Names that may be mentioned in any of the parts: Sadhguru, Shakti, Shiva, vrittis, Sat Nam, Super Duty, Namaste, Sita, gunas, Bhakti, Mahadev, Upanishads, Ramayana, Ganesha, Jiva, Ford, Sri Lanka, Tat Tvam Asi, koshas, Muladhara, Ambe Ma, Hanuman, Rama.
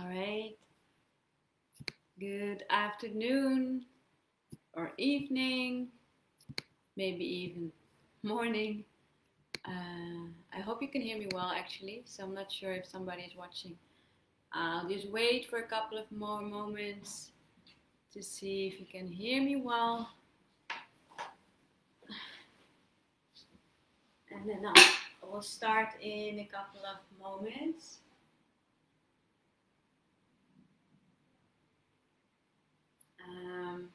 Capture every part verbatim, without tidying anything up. All right. Good afternoon or evening, maybe even morning. Uh, I hope you can hear me well, actually, so I'm not sure if somebody is watching. I'll just wait for a couple of more moments to see if you can hear me well. And then I'll, we'll start in a couple of moments. Um,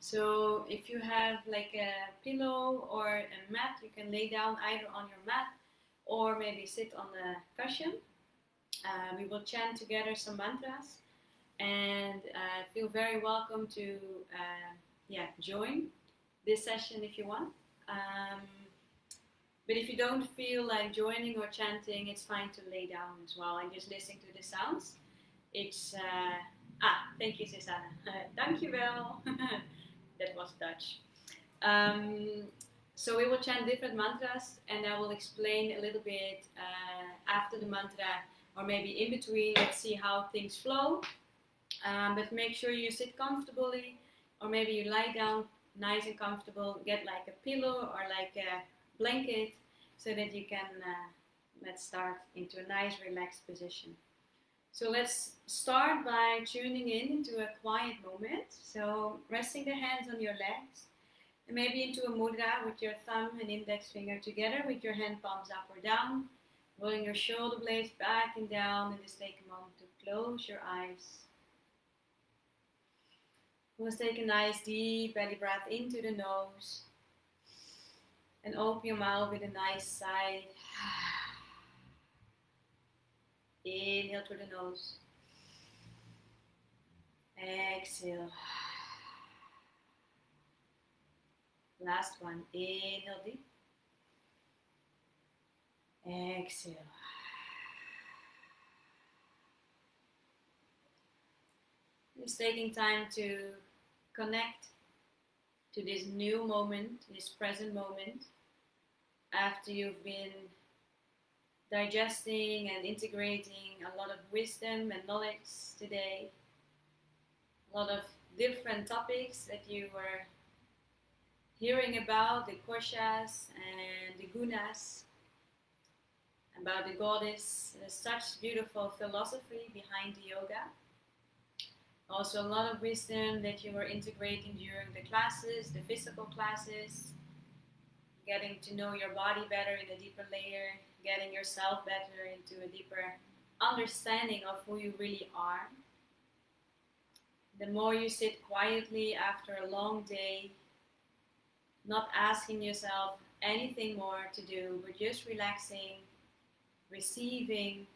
so if you have like a pillow or a mat, you can lay down either on your mat or maybe sit on the cushion. Uh, we will chant together some mantras, and uh, feel very welcome to uh, yeah, join this session if you want. Um, But if you don't feel like joining or chanting, it's fine to lay down as well and just listen to the sounds. It's, uh, ah, thank you, Susanna. Thank you, Bel. That was Dutch. Um, so we will chant different mantras, and I will explain a little bit uh, after the mantra, or maybe in between. Let's see how things flow. Um, but make sure you sit comfortably, or maybe you lie down nice and comfortable. Get like a pillow or like a blanket, so that you can, uh, let's start into a nice relaxed position. So let's start by tuning in into a quiet moment. So resting the hands on your legs, and maybe into a mudra with your thumb and index finger together with your hand palms up or down, rolling your shoulder blades back and down, and just take a moment to close your eyes. We'll take a nice deep belly breath into the nose. And open your mouth with a nice sigh. Inhale through the nose. Exhale. Last one. Inhale deep. Exhale. Just taking time to connect to this new moment, this present moment, after you've been digesting and integrating a lot of wisdom and knowledge today, a lot of different topics that you were hearing about, the koshas and the gunas, about the goddess. There's such beautiful philosophy behind the yoga. Also a lot of wisdom that you were integrating during the classes, the physical classes, getting to know your body better in a deeper layer, getting yourself better into a deeper understanding of who you really are. The more you sit quietly after a long day, not asking yourself anything more to do, but just relaxing, receiving,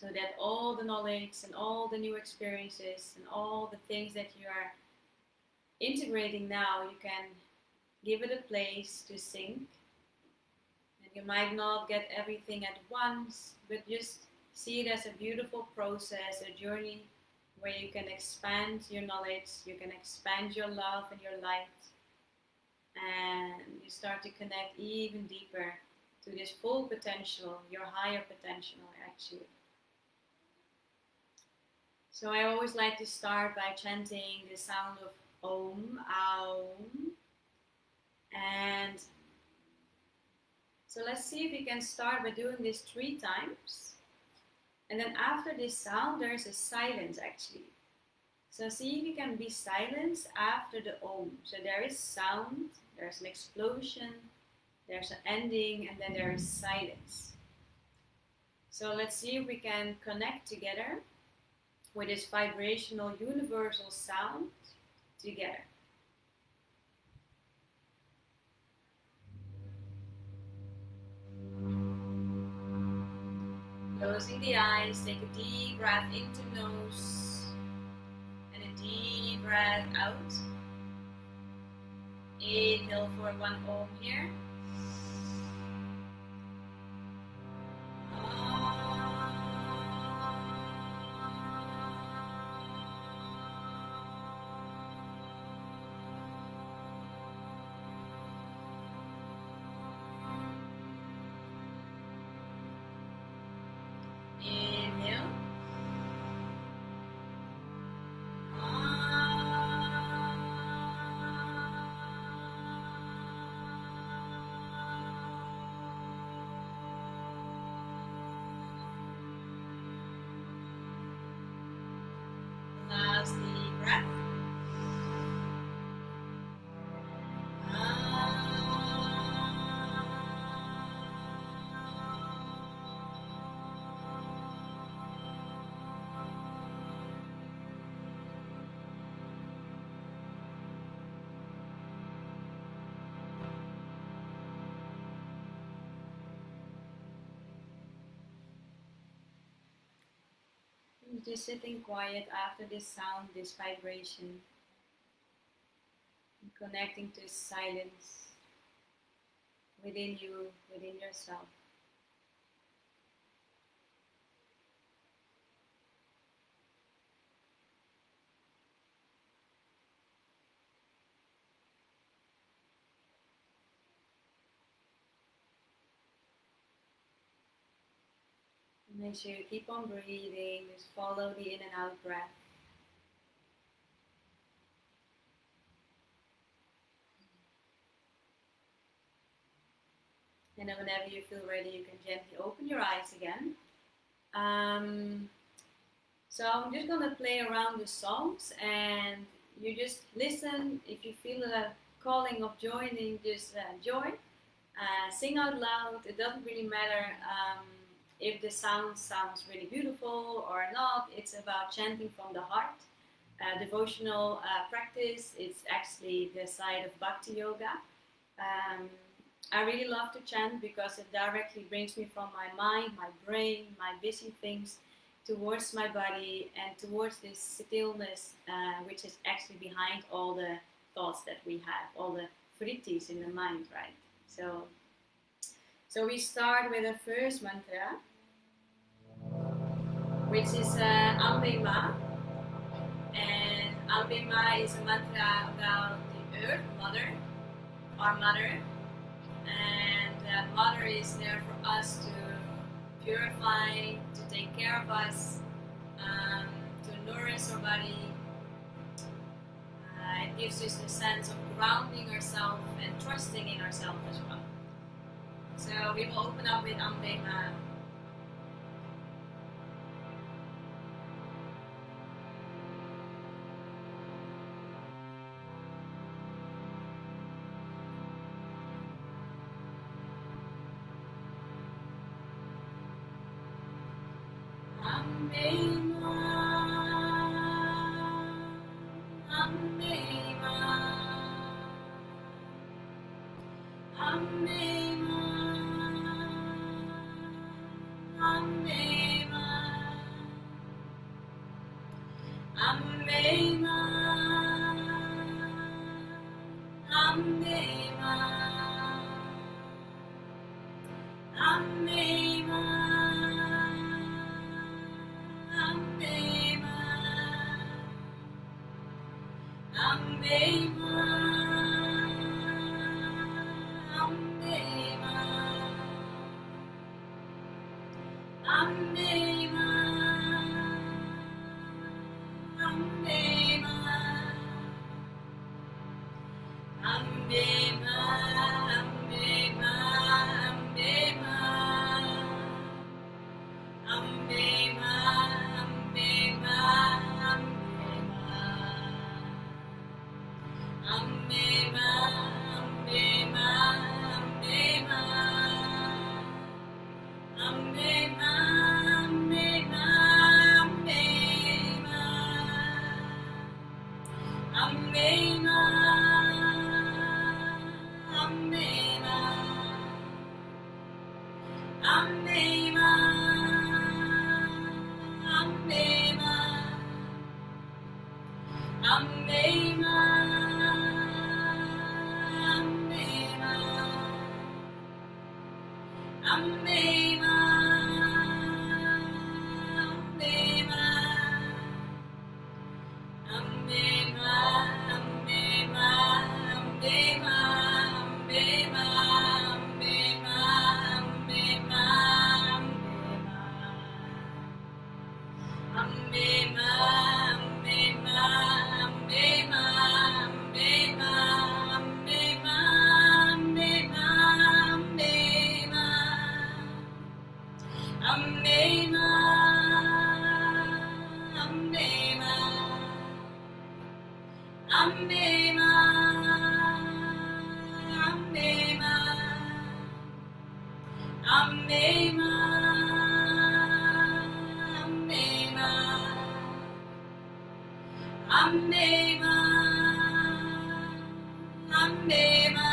so that all the knowledge and all the new experiences and all the things that you are integrating now, you can give it a place to sink. And you might not get everything at once, but just see it as a beautiful process, a journey where you can expand your knowledge, you can expand your love and your light, and you start to connect even deeper to this full potential, your higher potential, actually. So I always like to start by chanting the sound of Om, Aum. And so let's see if we can start by doing this three times. And then after this sound, there's a silence, actually. So see if you can be silent after the Om. So there is sound, there's an explosion, there's an ending, and then there is silence. So let's see if we can connect together with this vibrational universal sound together. Closing the eyes, take a deep breath into the nose and a deep breath out. Inhale for one Om here. Inhale. Just sitting quiet after this sound, this vibration, and connecting to silence within you, within yourself. Make sure you keep on breathing, just follow the in and out breath. And then whenever you feel ready, you can gently open your eyes again. Um, so I'm just going to play around with songs and you just listen. If you feel a calling of joining, just uh, join. Uh, sing out loud, it doesn't really matter. Um, If the sound sounds really beautiful or not, it's about chanting from the heart. Uh, devotional uh, practice, it's actually the side of Bhakti Yoga. Um, I really love to chant because it directly brings me from my mind, my brain, my busy things towards my body and towards this stillness uh, which is actually behind all the thoughts that we have, all the vrittis in the mind, right? So. So we start with the first mantra, which is uh, Ambe Ma. And Ambe Ma is a mantra about the earth, mother, our mother. And uh, mother is there for us to purify, to take care of us, um, to nourish our body. Uh, it gives us a sense of grounding ourselves and trusting in ourselves as well. So we will open up with Ambe Ma. Ambe Ma, Ambe Ma, Ambe. Ambe Ma, Ambe Ma, Ambe Ma, Ambe Ma.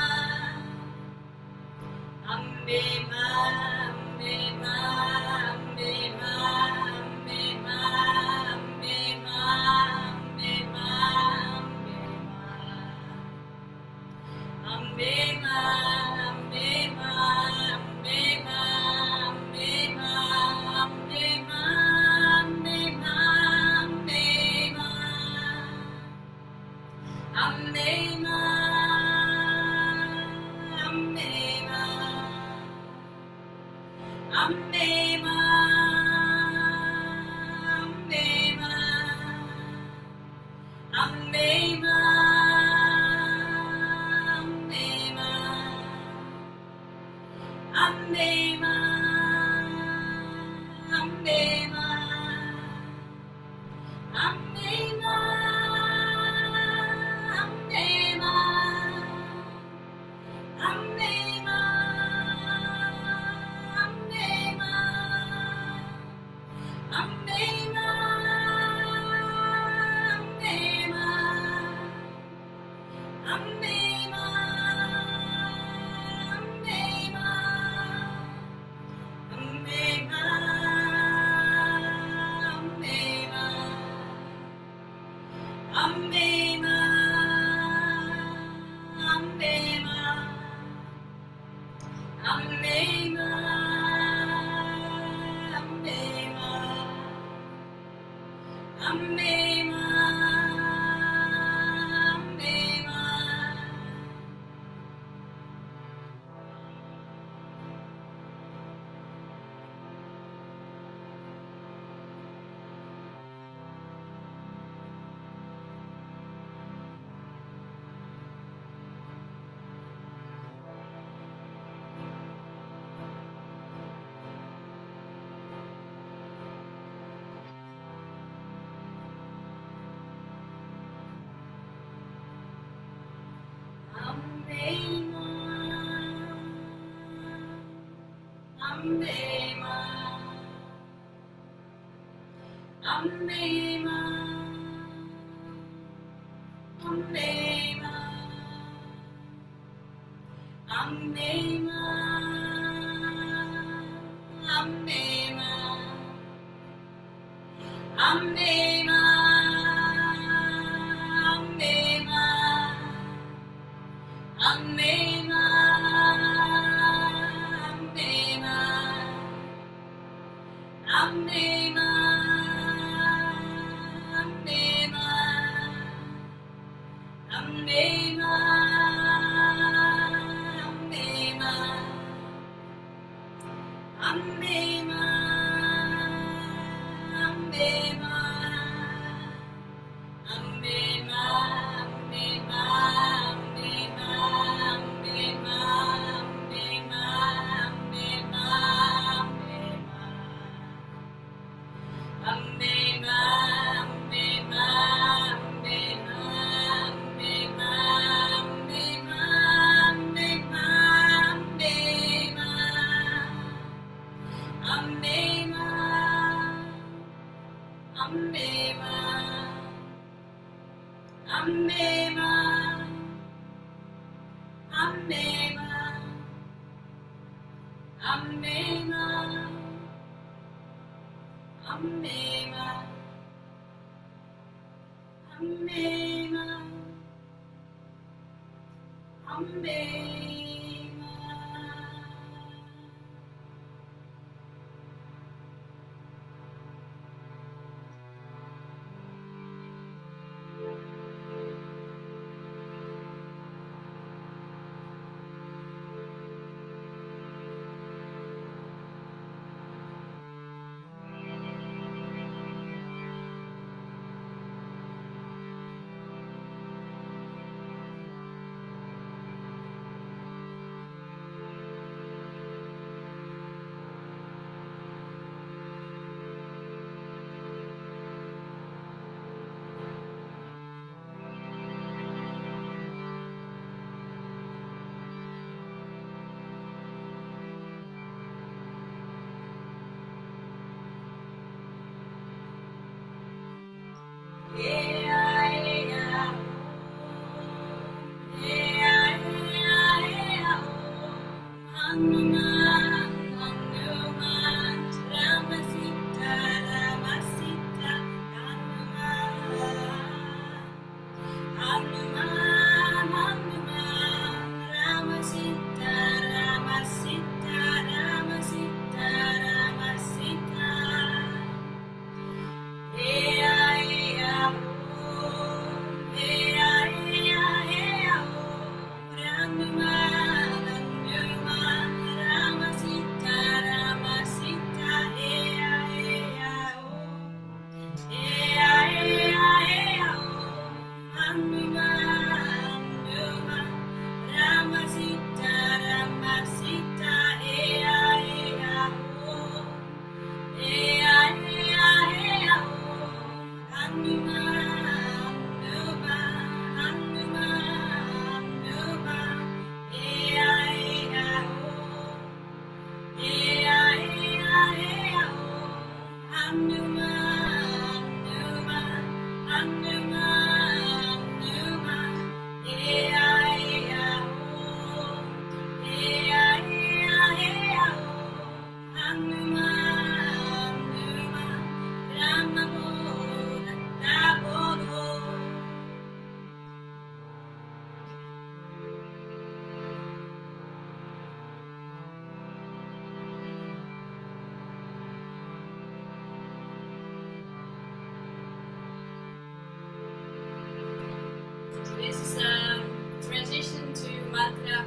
this is a transition to mantra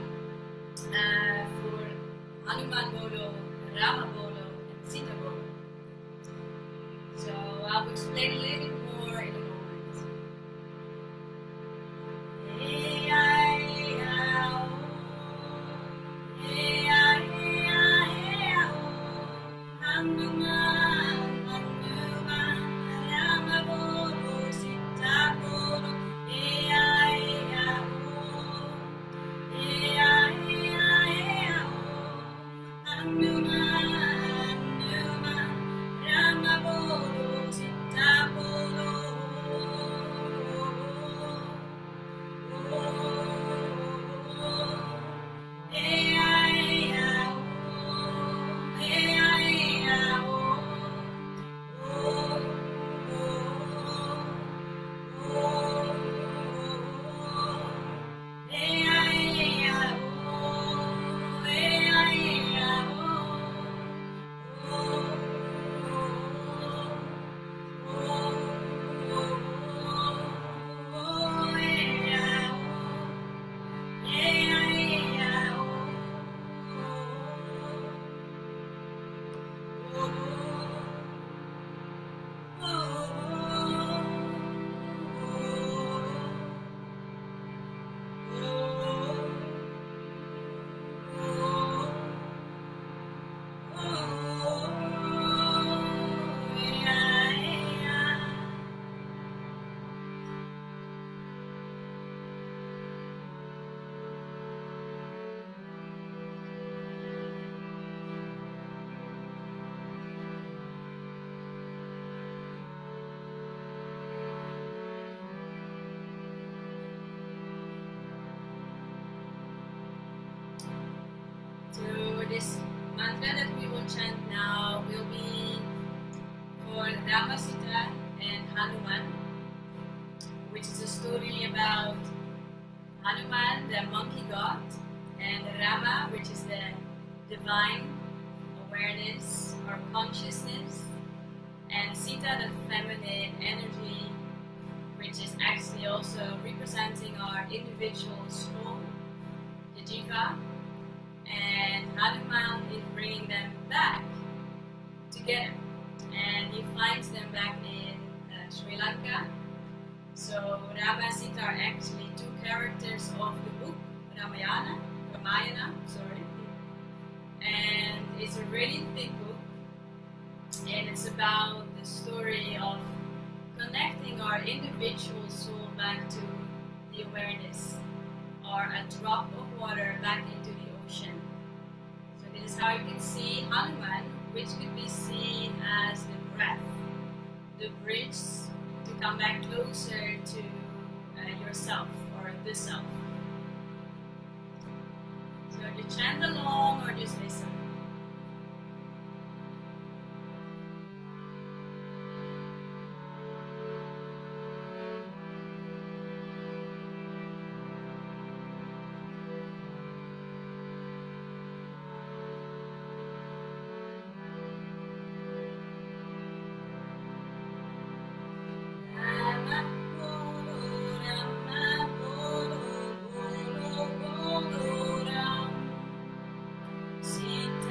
uh, for Hanuman Bolo, Rama Bolo, and Sita Bolo. So I will explain a little bit more in a moment. Hey, I, I, this mantra that we will chant now will be for Rama, Sita, and Hanuman, which is a story about Hanuman, the monkey god, and Rama, which is the divine awareness or consciousness, and Sita, the feminine energy, which is actually also representing our individual soul, the Jiva. And Hanuman is bringing them back together, and he finds them back in uh, Sri Lanka. So Rama and Sita are actually two characters of the book Ramayana, Ramayana, sorry. And it's a really thick book, and it's about the story of connecting our individual soul back to the awareness, or a drop of water back into the ocean. So this is how you can see Hanuman, which could be seen as the breath, the bridge to come back closer to uh, yourself or the self. So you chant along or just listen. Sita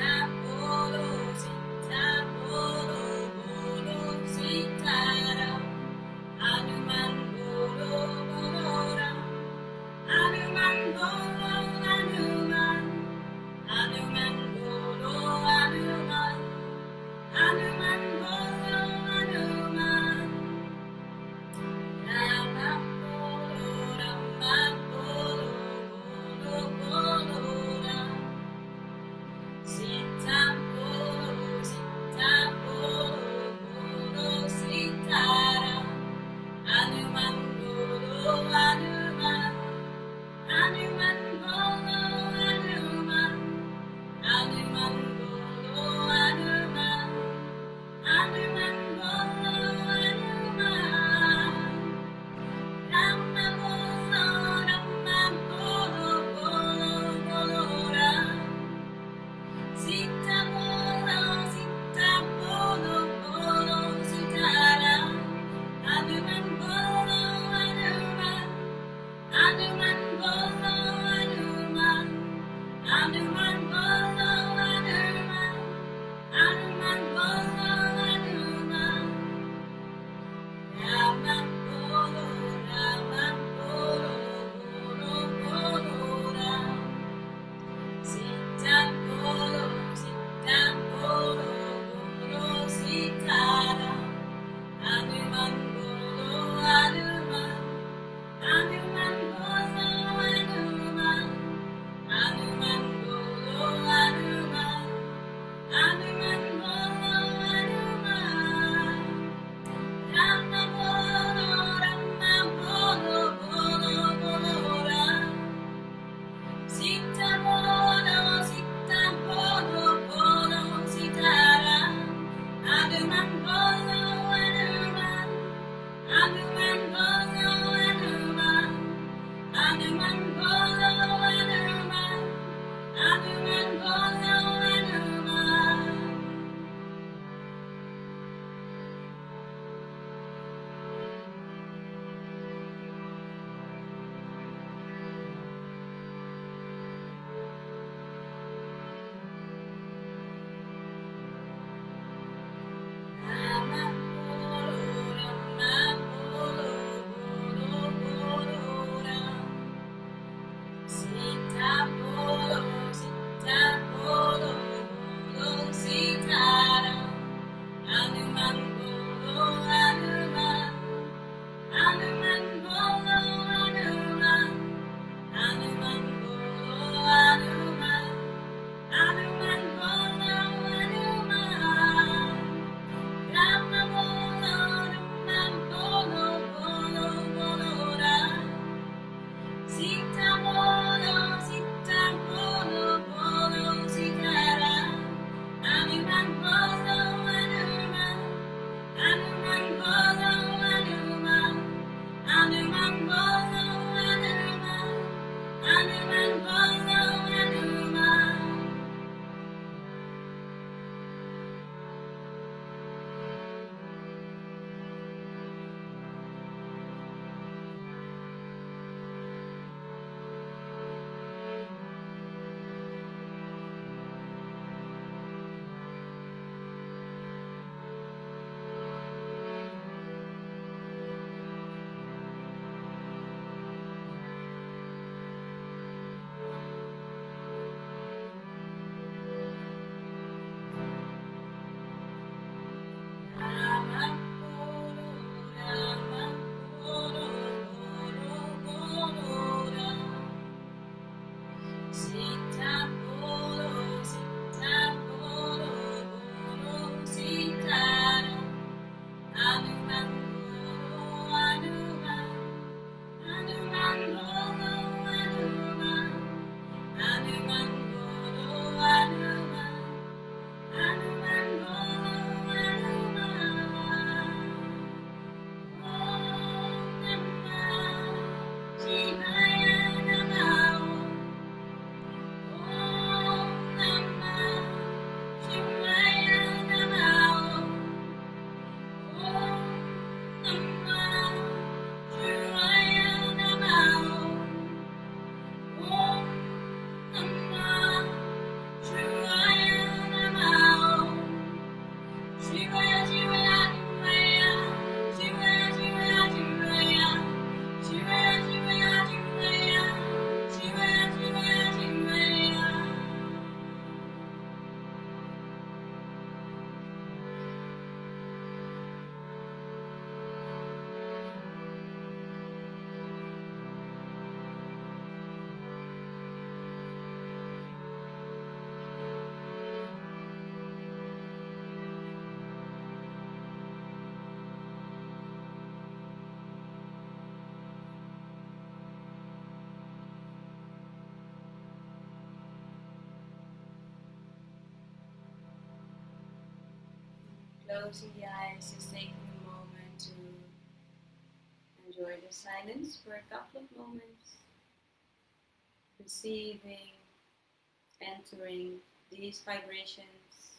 closing the eyes, just taking a moment to enjoy the silence for a couple of moments, receiving, entering these vibrations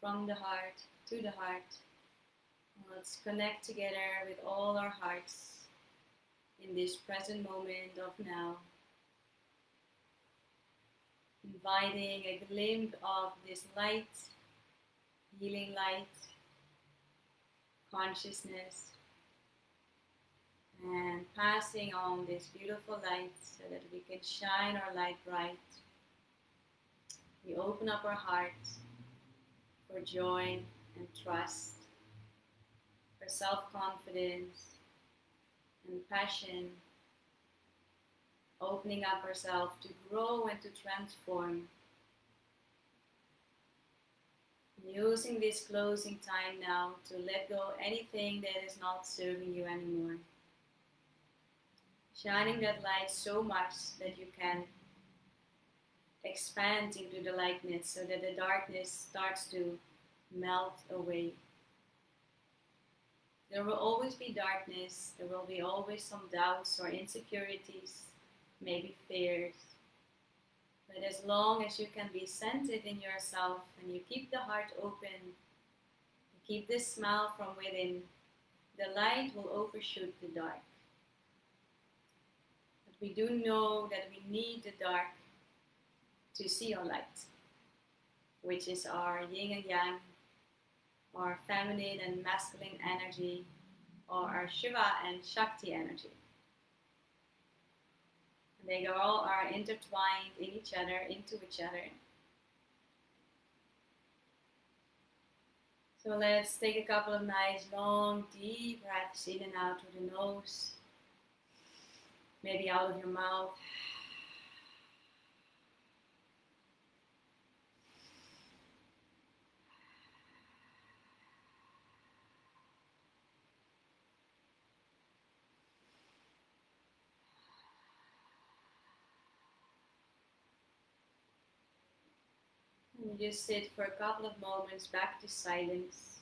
from the heart to the heart. Let's connect together with all our hearts in this present moment of now, inviting a glimpse of this light, healing light, consciousness, and passing on this beautiful light so that we can shine our light bright. We open up our hearts for joy and trust, for self-confidence and passion, opening up ourselves to grow and to transform. Using this closing time now to let go anything that is not serving you anymore. Shining that light so much that you can expand into the lightness so that the darkness starts to melt away. There will always be darkness, there will be always some doubts or insecurities, maybe fears. But as long as you can be centered in yourself and you keep the heart open, you keep this smile from within, the light will overshoot the dark. But we do know that we need the dark to see our light, which is our yin and yang, our feminine and masculine energy, or our Shiva and Shakti energy. And they all are intertwined in each other, into each other. So let's take a couple of nice, long, deep breaths in and out through the nose, maybe out of your mouth. Just sit for a couple of moments back to silence.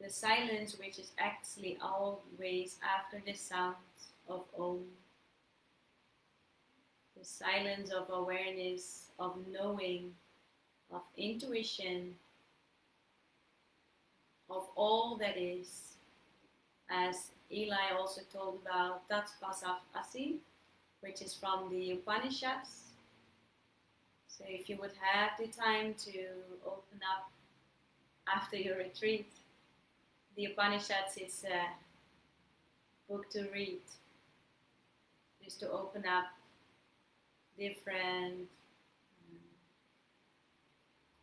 The silence which is actually always after the sound of Om. The silence of awareness, of knowing, of intuition, of all that is. As Eli also told about Tat Tvam Asi, which is from the Upanishads. So if you would have the time to open up after your retreat, the Upanishads is a book to read, just to open up different, um,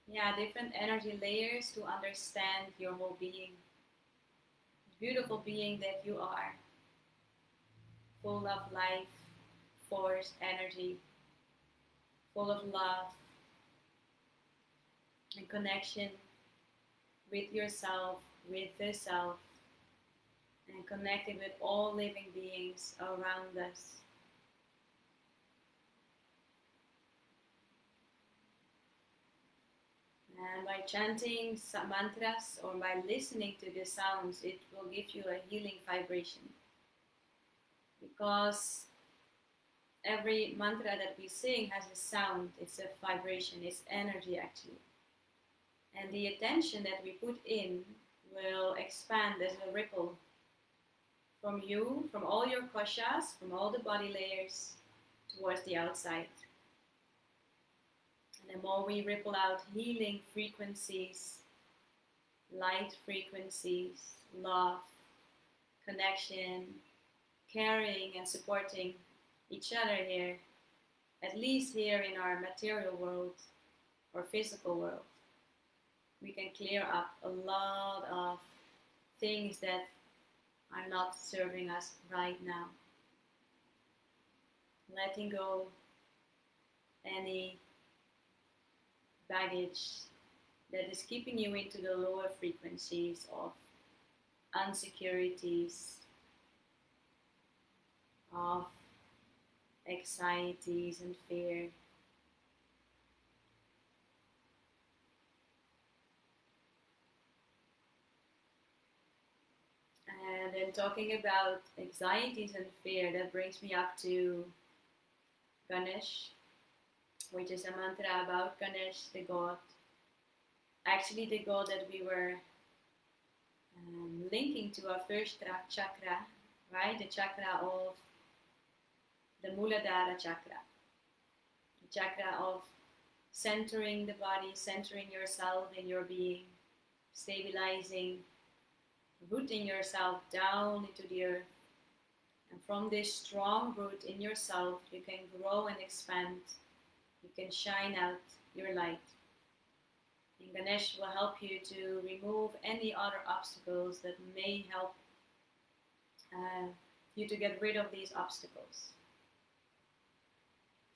yeah, different energy layers to understand your whole being, the beautiful being that you are, full of life, force, energy, full of love and connection with yourself, with the self, and connected with all living beings around us. And by chanting mantras or by listening to the sounds, it will give you a healing vibration, because every mantra that we sing has a sound, it's a vibration, it's energy actually. And the attention that we put in will expand as a ripple from you, from all your koshas, from all the body layers towards the outside. And the more we ripple out healing frequencies, light frequencies, love, connection, caring and supporting each other here, at least here in our material world or physical world, we can clear up a lot of things that are not serving us right now. Letting go any baggage that is keeping you into the lower frequencies of insecurities, of anxieties and fear. then talking about anxieties and fear, that brings me up to Ganesh, which is a mantra about Ganesh, the god, actually the god that we were um, linking to our first chakra, right? The chakra of the Muladhara chakra, the chakra of centering the body, centering yourself in your being, stabilizing, rooting yourself down into the earth. And from this strong root in yourself, you can grow and expand. You can shine out your light. And Ganesh will help you to remove any other obstacles that may help uh, you to get rid of these obstacles.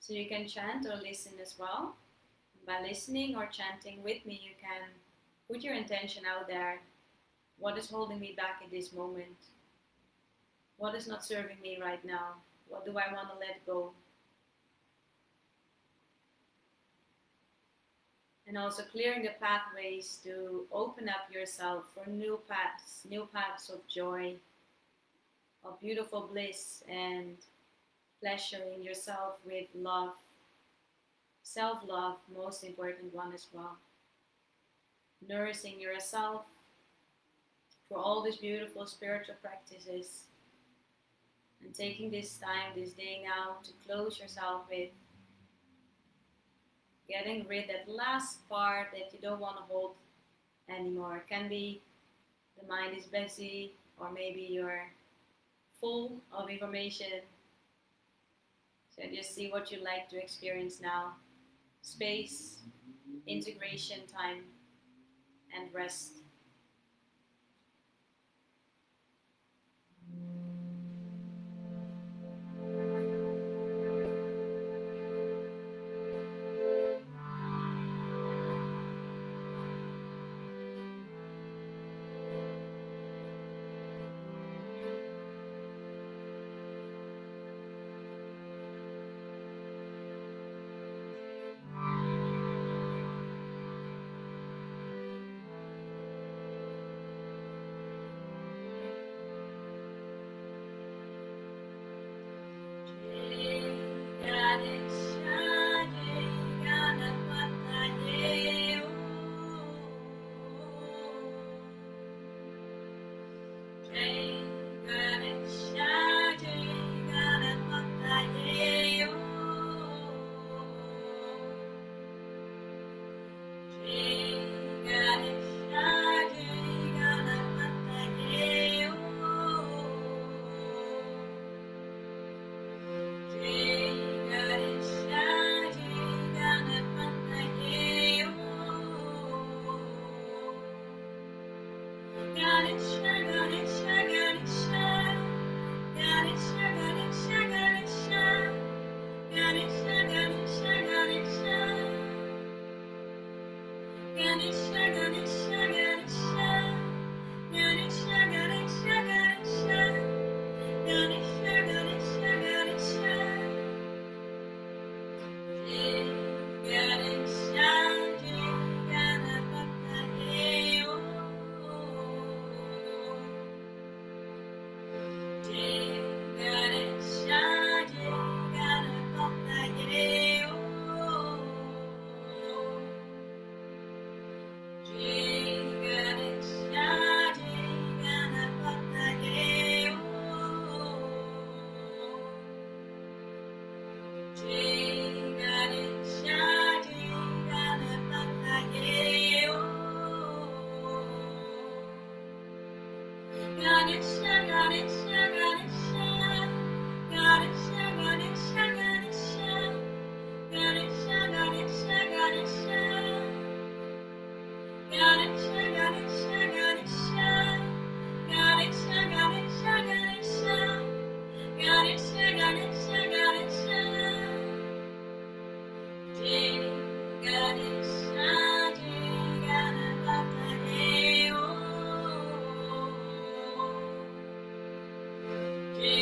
So you can chant or listen as well. By listening or chanting with me, you can put your intention out there. What is holding me back in this moment? What is not serving me right now? What do I want to let go? And also clearing the pathways to open up yourself for new paths, new paths of joy, of beautiful bliss, and pleasuring yourself with love, self-love, most important one as well. Nourishing yourself for all these beautiful spiritual practices, and taking this time, this day now, to close yourself with getting rid of that last part that you don't want to hold anymore. It can be the mind is busy, or maybe you're full of information. So just see what you like to experience now. Space, integration time, and rest. Yeah.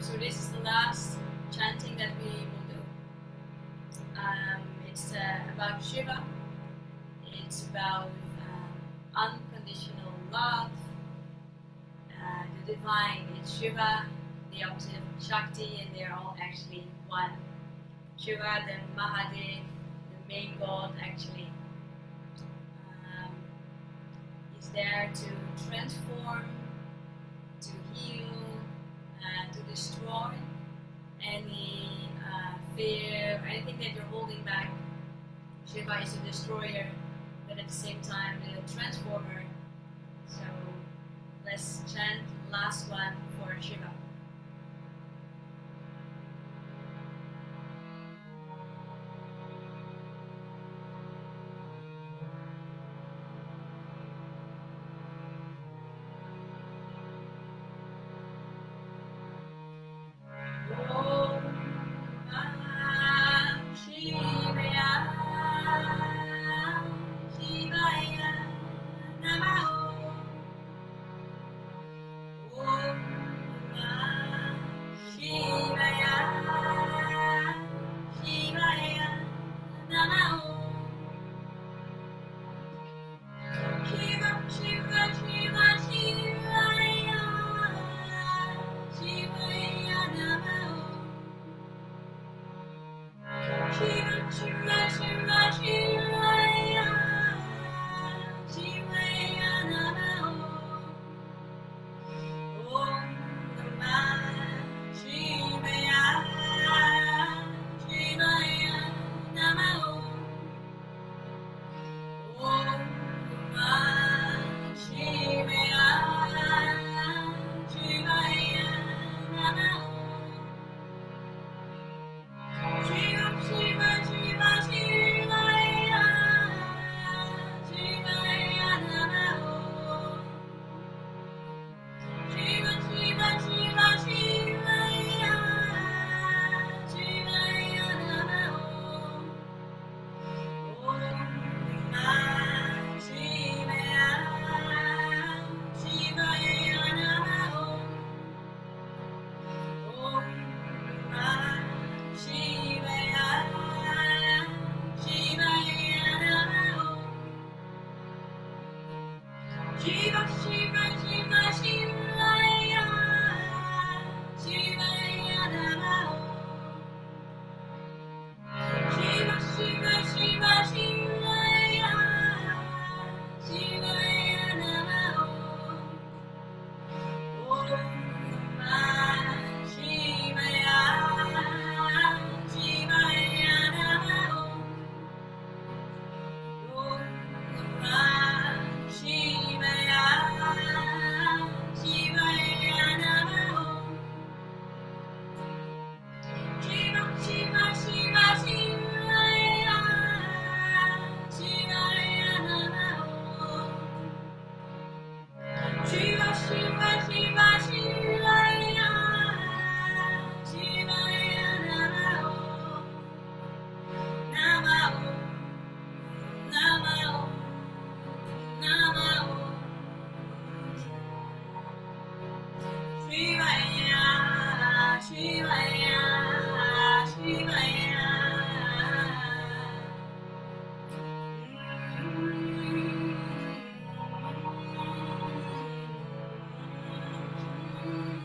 So this is the last chanting that we will do. Um, it's uh, about Shiva. It's about uh, unconditional love. Uh, the divine is Shiva, the opposite of Shakti, and they're all actually one. Shiva, then Mahadev, the main god, actually, um, is there to transform, to heal, Uh, to destroy any uh, fear, anything that you're holding back. Shiva is a destroyer, but at the same time a transformer. So let's chant the last one for Shiva. Thank you.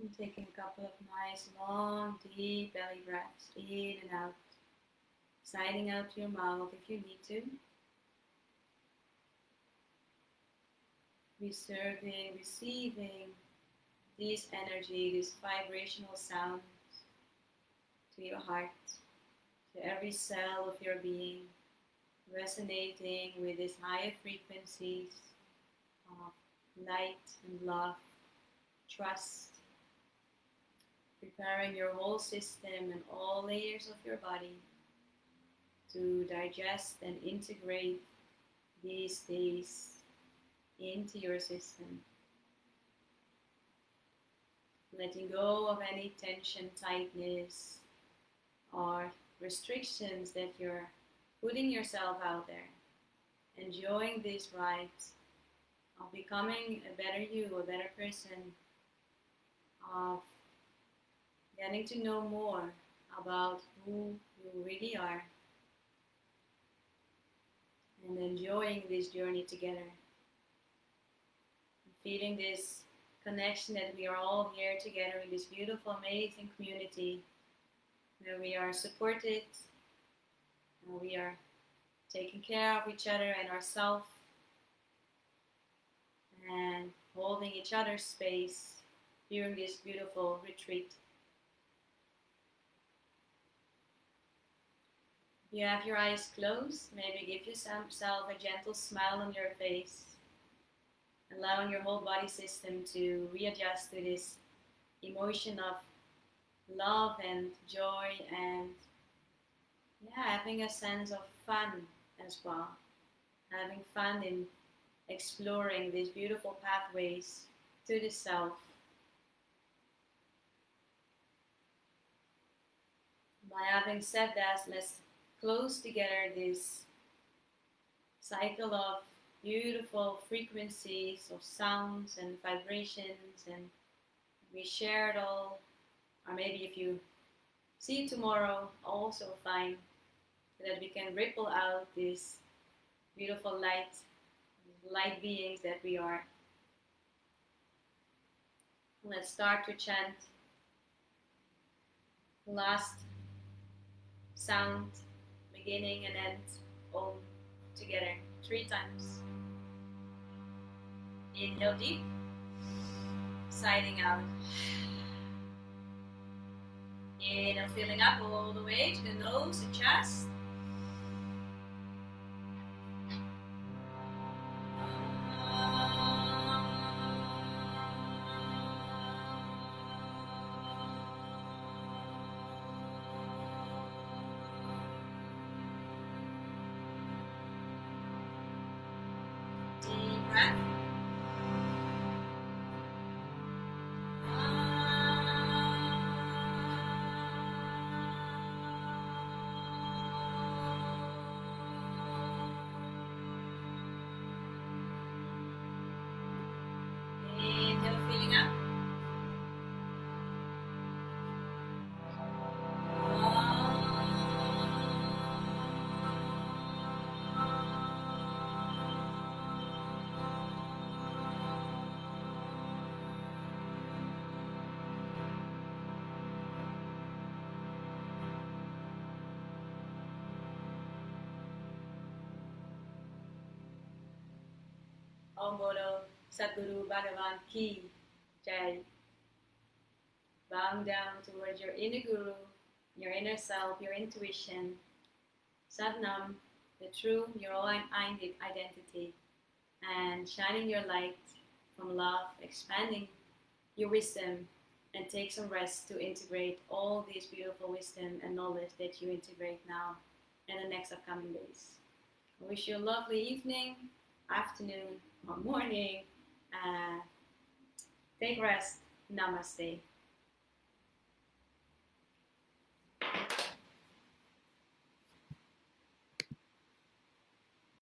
I'm taking a couple of nice, long, deep belly breaths, in and out, signing out your mouth if you need to. Reserving, receiving this energy, this vibrational sound to your heart, to every cell of your being, resonating with these higher frequencies of light and love, trust, preparing your whole system and all layers of your body to digest and integrate these days into your system. Letting go of any tension, tightness, or restrictions that you're putting yourself out there. Enjoying this ride of becoming a better you, a better person, of getting to know more about who you really are and enjoying this journey together. And feeling this connection that we are all here together in this beautiful, amazing community where we are supported, where we are taking care of each other and ourselves and holding each other's space during this beautiful retreat. You have your eyes closed, maybe give yourself a gentle smile on your face, allowing your whole body system to readjust to this emotion of love and joy and yeah, having a sense of fun as well. Having fun in exploring these beautiful pathways to the self. By having said that, let's close together this cycle of beautiful frequencies of sounds and vibrations, and we share it all, or maybe if you see it tomorrow, also fine, so that we can ripple out this beautiful light, light beings that we are. Let's start to chant last sound, beginning and end, all together, three times. Inhale deep, signing out. Inhale, filling up all the way to the nose and chest. Om Bolo Sadhguru Bhagavan Ki Jai. Bowing down towards your inner guru, your inner self, your intuition. Satnam, the true, your all-I'm identity. And shining your light from love, expanding your wisdom, and take some rest to integrate all this beautiful wisdom and knowledge that you integrate now in the next upcoming days. I wish you a lovely evening, afternoon, morning. Uh, take rest. Namaste.